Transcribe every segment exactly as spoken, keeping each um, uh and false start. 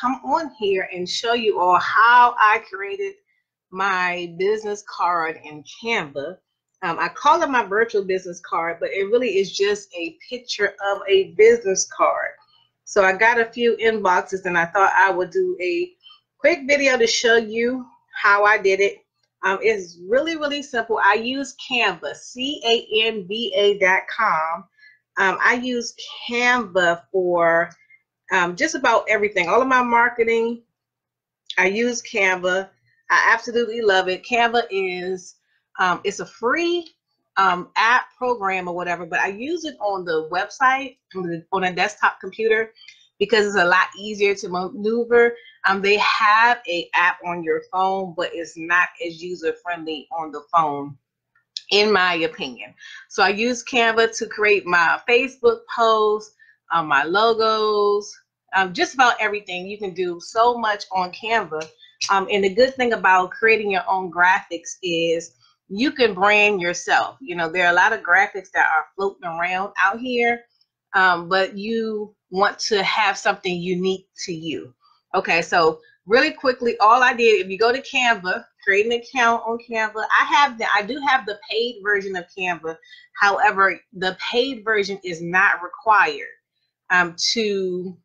come on here and show you all how I created my business card in Canva. Um, I call it my virtual business card, but it really is just a picture of a business card. So I got a few inboxes and I thought I would do a quick video to show you how I did it. Um, it's really, really simple. I use Canva, C A N V A dot com. Um, I use Canva for um, just about everything. All of my marketing, I use Canva. I absolutely love it. Canva is um, it's a free um, app program or whatever, but I use it on the website, on, the, on a desktop computer, because it's a lot easier to maneuver. Um, they have a app on your phone, but it's not as user-friendly on the phone, in my opinion. So I use Canva to create my Facebook posts, um, my logos, um, just about everything. You can do so much on Canva. Um, and the good thing about creating your own graphics is you can brand yourself. You know, there are a lot of graphics that are floating around out here, um, but you want to have something unique to you. Okay, so really quickly, all I did, if you go to Canva, create an account on Canva. I have the, I do have the paid version of Canva. However, the paid version is not required um, to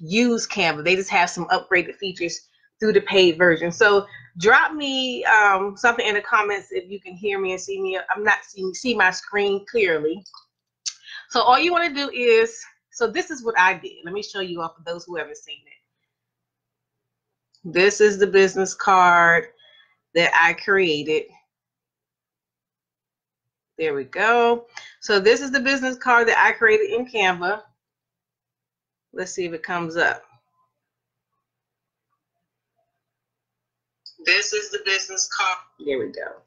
use Canva. They just have some upgraded features through the paid version. So drop me um, something in the comments if you can hear me and see me. I'm not seeing see my screen clearly. So all you want to do is, so this is what I did. Let me show you all for those who haven't seen it. This is the business card that I created. There we go. So this is the business card that I created in Canva. Let's see if it comes up. This is the business card. There we go.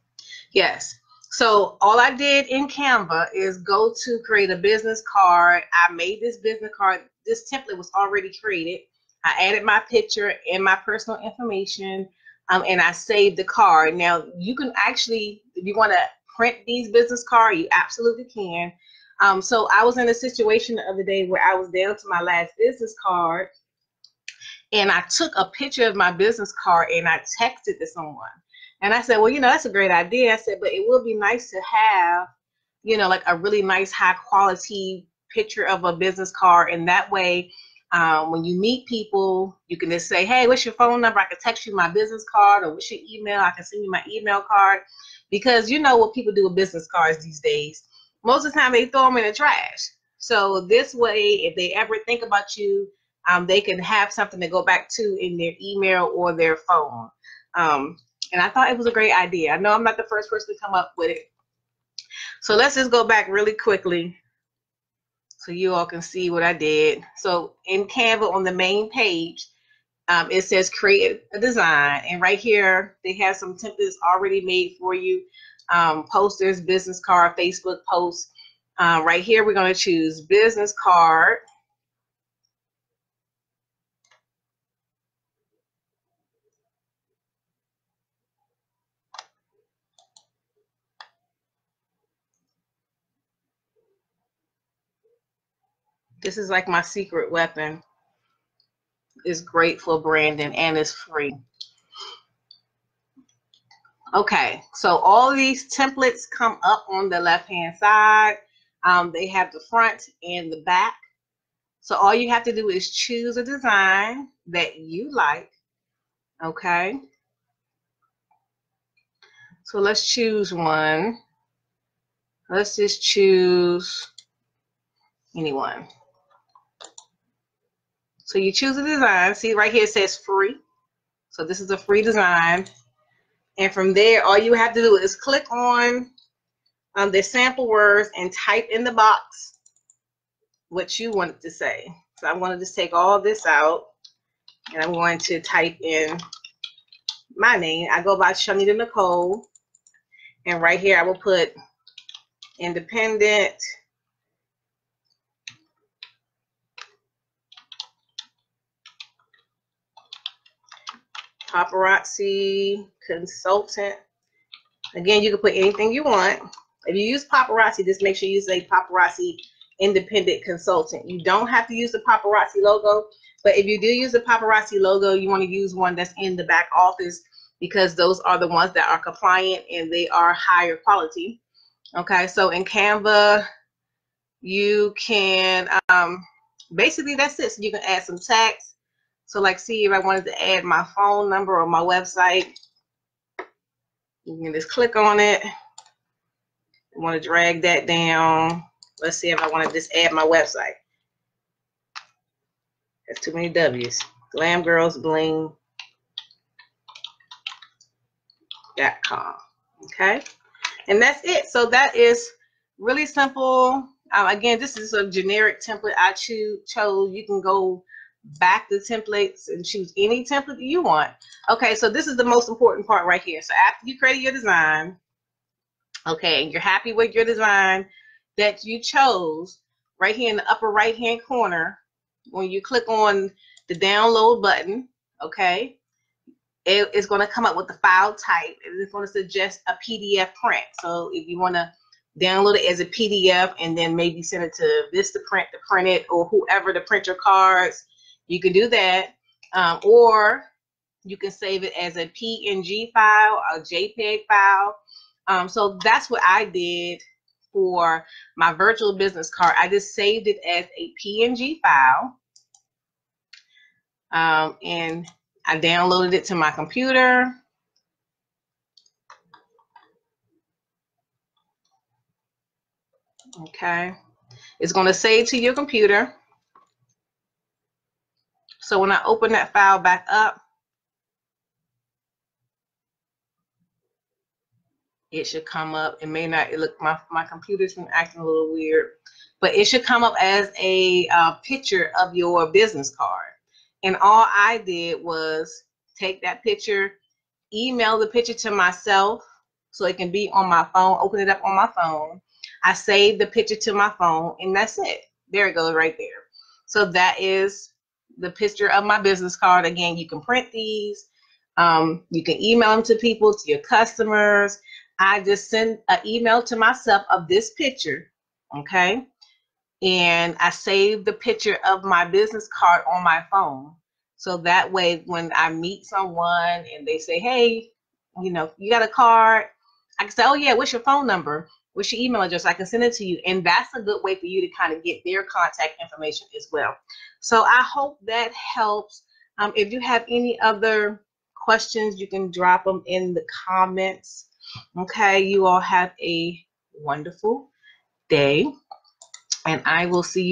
Yes. So all I did in Canva is go to create a business card. I made this business card. This template was already created. I added my picture and my personal information, um, and I saved the card. Now, you can actually, if you want to print these business cards, you absolutely can. Um, so I was in a situation the other day where I was down to my last business card, and I took a picture of my business card and I texted to someone. And I said, well, you know, that's a great idea. I said, but it would be nice to have, you know, like a really nice high quality picture of a business card. And that way, um, when you meet people, you can just say, hey, what's your phone number? I can text you my business card, or what's your email? I can send you my email card. Because you know what people do with business cards these days. Most of the time they throw them in the trash. So this way, if they ever think about you, Um, they can have something to go back to in their email or their phone. Um, and I thought it was a great idea. I know I'm not the first person to come up with it. So let's just go back really quickly so you all can see what I did. So in Canva on the main page, um, it says create a design. And right here, they have some templates already made for you. Um, posters, business card, Facebook posts. Uh, right here, we're going to choose business card. This is like my secret weapon. It's great for branding and it's free. Okay, so all these templates come up on the left-hand side. Um, they have the front and the back. So all you have to do is choose a design that you like, okay? So let's choose one. Let's just choose anyone. So you choose a design. See right here it says free. So this is a free design. And from there, all you have to do is click on um, the sample words and type in the box what you wanted to say. So I'm going to just take all this out and I'm going to type in my name. I go by Shaunita Nicole. And right here I will put independent Paparazzi consultant. Again, you can put anything you want. If you use Paparazzi, just make sure you say Paparazzi independent consultant. You don't have to use the paparazzi logo, but if you do use the paparazzi logo, you want to use one that's in the back office, because those are the ones that are compliant and they are higher quality. Okay, so in Canva, you can um, basically, that's it. So you can add some text. So like, see, if I wanted to add my phone number or my website, you can just click on it. I want to drag that down. Let's see if I want to just add my website. That's too many W's. glam girls bling dot com. Okay, and that's it. So that is really simple. Um, again, this is a generic template I choose, chose. You can go back to templates and choose any template you want. Okay, so this is the most important part right here. So after you create your design, okay, and you're happy with your design that you chose, right here in the upper right hand corner, when you click on the download button, okay, it, it's going to come up with the file type, and it's going to suggest a P D F print. So if you want to download it as a P D F and then maybe send it to VistaPrint to print it, or whoever to print your cards, you can do that. Um, or you can save it as a P N G file, a JPEG file. Um, so that's what I did for my virtual business card. I just saved it as a P N G file, um, and I downloaded it to my computer. Okay, it's going to save to your computer. So when I open that file back up, it should come up. It may not, it look, my, my computer's been acting a little weird, but it should come up as a uh, picture of your business card. And all I did was take that picture, email the picture to myself so it can be on my phone, open it up on my phone. I saved the picture to my phone, and that's it. There it goes right there. So that is the picture of my business card. Again, you can print these. Um, you can email them to people, to your customers. I just send an email to myself of this picture, okay? And I save the picture of my business card on my phone. So that way, when I meet someone and they say, hey, you know, you got a card, I can say, oh yeah, what's your phone number? What's your email address? I can send it to you. And that's a good way for you to kind of get their contact information as well. So I hope that helps. Um, if you have any other questions, you can drop them in the comments. Okay, you all have a wonderful day, and I will see you